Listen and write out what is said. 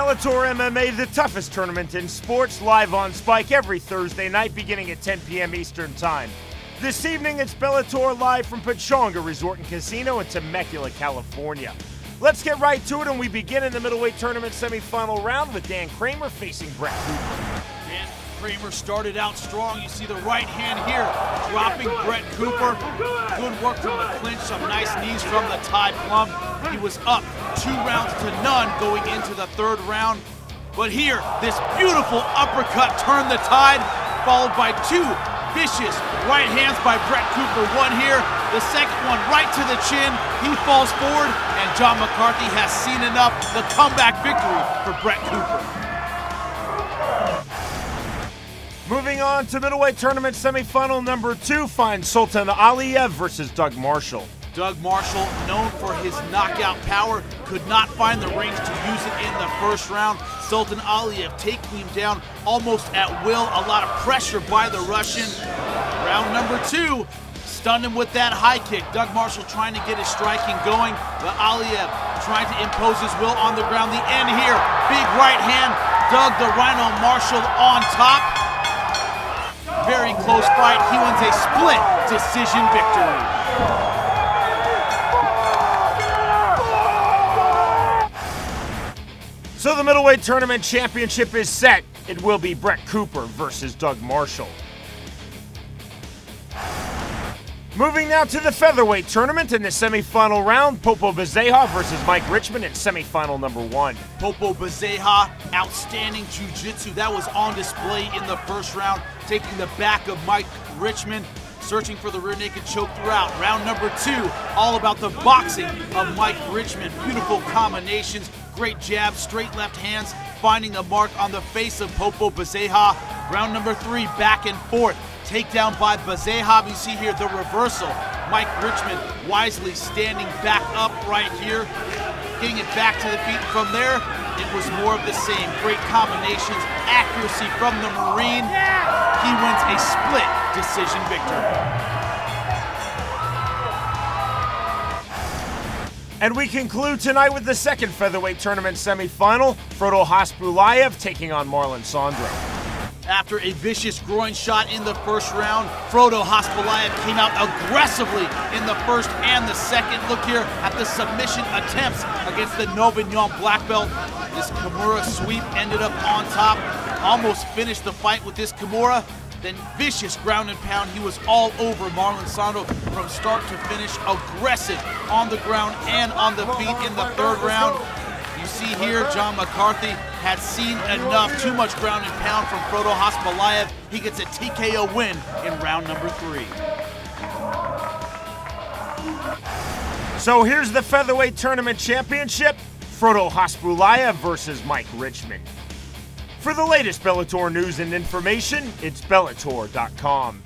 Bellator MMA, the toughest tournament in sports, live on Spike every Thursday night beginning at 10 p.m. Eastern Time. This evening, it's Bellator live from Pechanga Resort and Casino in Temecula, California. Let's get right to it, and we begin in the middleweight tournament semifinal round with Dan Cramer facing Brett Cooper. Dan Cramer started out strong. You see the right hand here dropping Brett Cooper. Good work from the clinch, some nice knees from the Thai plum. He was up 2 rounds to none going into the 3rd round. But here, this beautiful uppercut turned the tide, followed by 2 vicious right hands by Brett Cooper. 1 here, the 2nd one right to the chin. He falls forward, and John McCarthy has seen enough. The comeback victory for Brett Cooper. Moving on to middleweight tournament semifinal number 2 finds Sultan Aliev versus Doug Marshall. Doug Marshall, known for his knockout power, could not find the range to use it in the 1st round. Sultan Aliev taking him down almost at will. A lot of pressure by the Russian. Round number 2, stunned him with that high kick. Doug Marshall trying to get his striking going, but Aliev trying to impose his will on the ground. The end here, big right hand. Doug the Rhino Marshall on top. Very close fight. He wins a split decision victory. So the middleweight tournament championship is set. It will be Brett Cooper versus Doug Marshall. Moving now to the featherweight tournament in the semifinal round, Popo Bezerra versus Mike Richmond in semifinal number 1. Popo Bezerra, outstanding jiu-jitsu. That was on display in the 1st round, taking the back of Mike Richmond, searching for the rear naked choke throughout. Round number 2, all about the boxing of Mike Richmond. Beautiful combinations. Great jab, straight left hands, finding the mark on the face of Popo Bezerra. Round number 3, back and forth. Takedown by Bezerra. You see here the reversal. Mike Richmond wisely standing back up right here, getting it back to the feet. From there, it was more of the same. Great combinations, accuracy from the Marine. He wins a split decision victory. And we conclude tonight with the 2nd featherweight tournament semifinal, Frodo Khasbulaev taking on Marlon Sandro. After a vicious groin shot in the 1st round, Frodo Khasbulaev came out aggressively in the 1st and the 2nd. Look here at the submission attempts against the Novignon black belt. This Kimura sweep ended up on top, almost finished the fight with this Kimura. Then vicious ground and pound. He was all over Marlon Sandro from start to finish, aggressive on the ground and on the feet in the 3rd round. You see here, John McCarthy had seen enough, too much ground and pound from Frodo Khasbulaev. He gets a TKO win in round number 3. So here's the featherweight tournament championship, Frodo Khasbulaev versus Mike Richmond. For the latest Bellator news and information, it's Bellator.com.